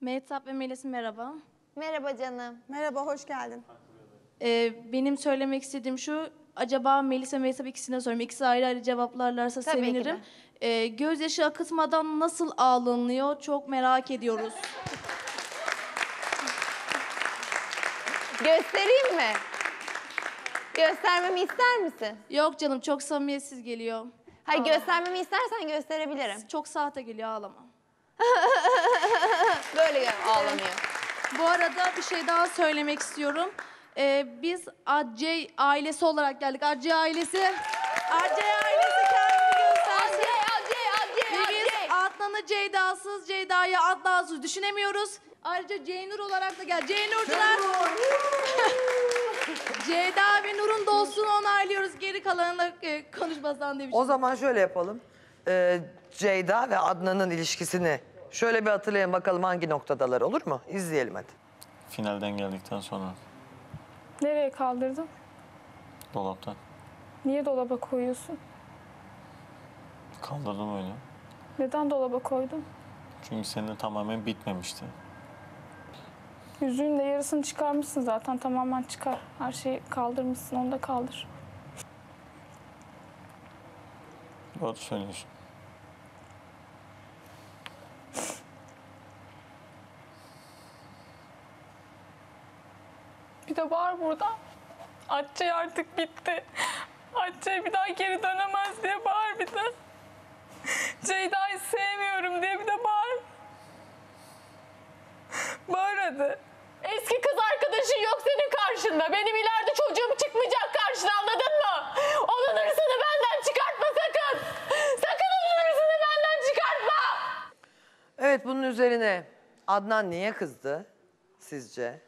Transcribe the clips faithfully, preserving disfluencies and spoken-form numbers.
Mehtap ve Melis merhaba. Merhaba canım. Merhaba, hoş geldin. Ee, benim söylemek istediğim şu, acaba Melis ve Mehtap ikisine sorayım. İkisi ayrı ayrı cevaplarlarsa tabii sevinirim. Ee, gözyaşı akıtmadan nasıl ağlanıyor çok merak ediyoruz. Göstereyim mi? Göstermemi ister misin? Yok canım, çok samimiyetsiz geliyor. Hayır, göstermemi istersen gösterebilirim. Çok sahte geliyor, ağlama. Böyle ağlamıyor. Bu arada bir şey daha söylemek istiyorum. Ee, biz Adçey ailesi olarak geldik. Adçey ailesi. Adçey ailesi kendini gösterdi. Adçey, Adçey, Adçey. Biz Adnan'ı Ceyda'sız, Ceyda'yı Adnan'sız düşünemiyoruz. Ayrıca Ceynur olarak da geldi. Ceynurcular. Ceyda ve Nur'un dostluğunu onaylıyoruz. Geri kalanına e, konuşmazdan diye bir şey. O zaman şöyle yapalım. Ee, Ceyda ve Adnan'ın ilişkisini şöyle bir hatırlayın bakalım hangi noktadalar, olur mu? İzleyelim hadi. Finalden geldikten sonra. Nereye kaldırdın? Dolaptan. Niye dolaba koyuyorsun? Kaldırdım öyle. Neden dolaba koydun? Çünkü seninle tamamen bitmemişti. Yüzüğün de yarısını çıkarmışsın zaten, tamamen çıkar. Her şeyi kaldırmışsın, onu da kaldır. Doğru söylüyorsun. Bir de var burada. Ayçe artık bitti. Ayçe bir daha geri dönemez diye bağır bir de. Ceyda'yı sevmiyorum diye bir de bağır. Bağır hadi. Eski kız arkadaşın yok senin karşında. Benim ileride çocuğum çıkmayacak karşına, anladın mı? Onun hırsını benden çıkartma sakın. Sakın onun hırsını benden çıkartma. Evet, bunun üzerine Adnan niye kızdı sizce?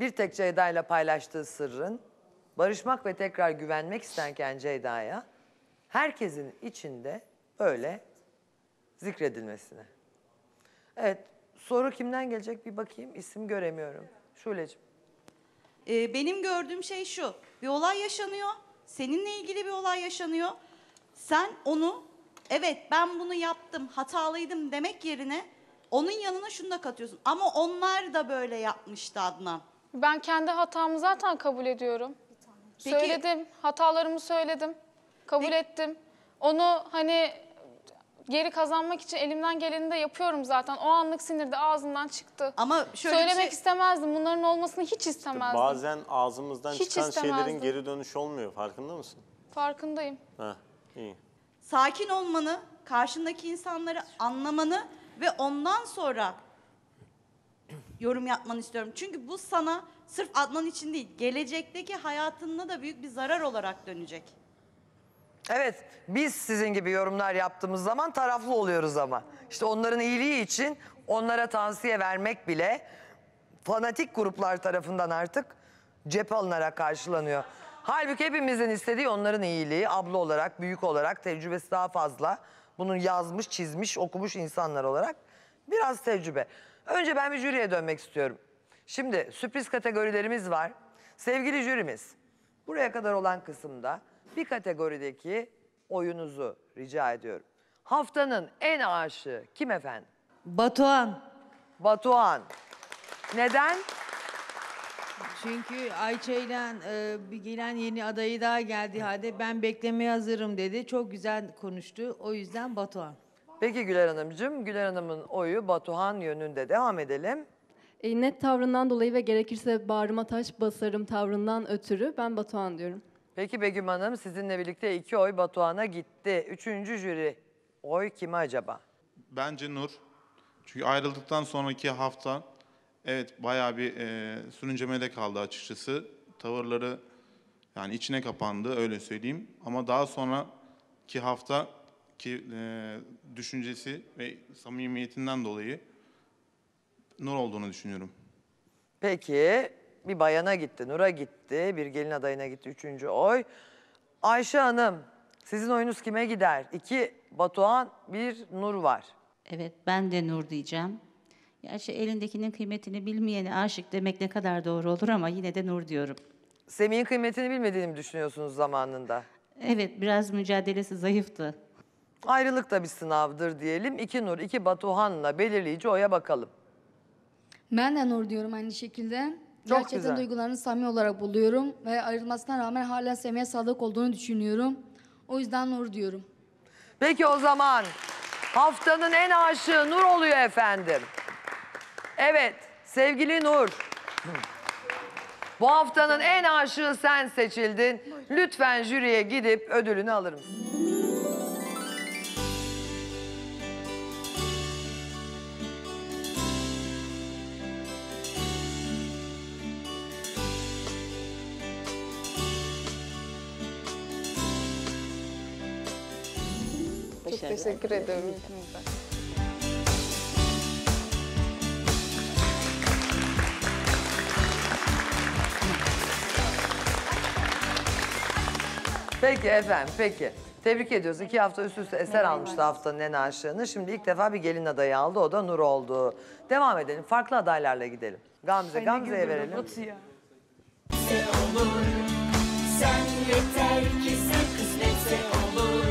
Bir tek Ceyda ile paylaştığı sırrın, barışmak ve tekrar güvenmek istenken Ceyda'ya herkesin içinde böyle zikredilmesine. Evet, soru kimden gelecek bir bakayım, isim göremiyorum. Şuleciğim. Ee, benim gördüğüm şey şu, bir olay yaşanıyor, seninle ilgili bir olay yaşanıyor. Sen onu, evet ben bunu yaptım, hatalıydım demek yerine onun yanına şunu da katıyorsun. Ama onlar da böyle yapmıştı Adnan. Ben kendi hatamı zaten kabul ediyorum. Peki, söyledim, hatalarımı söyledim, kabul peki, ettim. Onu hani geri kazanmak için elimden geleni de yapıyorum zaten. O anlık sinirde ağzımdan çıktı. Ama şöyle söylemek şey... istemezdim, bunların olmasını hiç istemezdim. İşte bazen ağzımızdan hiç çıkan istemezdim. Şeylerin geri dönüşü olmuyor, farkında mısın? Farkındayım. Heh, iyi. Sakin olmanı, karşındaki insanları anlamanı ve ondan sonra yorum yapmanı istiyorum. Çünkü bu sana sırf Adnan için değil, gelecekteki hayatına da büyük bir zarar olarak dönecek. Evet, biz sizin gibi yorumlar yaptığımız zaman taraflı oluyoruz ama. İşte onların iyiliği için onlara tavsiye vermek bile fanatik gruplar tarafından artık cephe alınarak karşılanıyor. Halbuki hepimizin istediği onların iyiliği, abla olarak, büyük olarak, tecrübesi daha fazla. Bunu yazmış, çizmiş, okumuş insanlar olarak biraz tecrübe. Önce ben bir jüriye dönmek istiyorum. Şimdi sürpriz kategorilerimiz var. Sevgili jürimiz, buraya kadar olan kısımda bir kategorideki oyunuzu rica ediyorum. Haftanın en aşığı kim efendim? Batuhan. Batuhan. Neden? Çünkü Ayçe'yle e, gelen yeni adayı daha geldi halde ben beklemeye hazırım dedi. Çok güzel konuştu. O yüzden Batuhan. Peki Güler Hanımcığım, Güler Hanım'ın oyu Batuhan yönünde, devam edelim. E, net tavrından dolayı ve gerekirse bağrıma taş basarım tavrından ötürü ben Batuhan diyorum. Peki Begüm Hanım, sizinle birlikte iki oy Batuhan'a gitti. Üçüncü jüri oy kime acaba? Bence Nur. Çünkü ayrıldıktan sonraki hafta evet bayağı bir e, sürüncemede kaldı açıkçası. Tavırları yani içine kapandı, öyle söyleyeyim. Ama daha sonraki hafta ki e, düşüncesi ve samimiyetinden dolayı Nur olduğunu düşünüyorum. Peki bir bayana gitti, Nur'a gitti, bir gelin adayına gitti üçüncü oy. Ayşe Hanım, sizin oyunuz kime gider? İki Batuhan, bir Nur var. Evet, ben de Nur diyeceğim. Gerçi elindekinin kıymetini bilmeyene aşık demek ne kadar doğru olur ama yine de Nur diyorum. Semih'in kıymetini bilmediğini mi düşünüyorsunuz zamanında? Evet, biraz mücadelesi zayıftı. Ayrılık da bir sınavdır diyelim. İki Nur, iki Batuhan'la belirleyici oya bakalım. Ben de Nur diyorum aynı şekilde. Çok gerçekten güzel. Duygularını samimi olarak buluyorum. Ve ayrılmasına rağmen hala Semih'e sadık olduğunu düşünüyorum. O yüzden Nur diyorum. Peki o zaman haftanın en aşığı Nur oluyor efendim. Evet sevgili Nur. Bu haftanın en aşığı sen seçildin. Lütfen jüriye gidip ödülünü alır mısın? Çok teşekkür ederim. Peki efendim, peki. Tebrik ediyoruz. İki hafta üst üste eser almıştı haftanın en aşığını. Şimdi ilk defa bir gelin adayı aldı, o da Nur oldu. Devam edelim, farklı adaylarla gidelim. Gamze, Gamze'ye verelim. Sen olur, sen yeter ki sen kısmetse olur.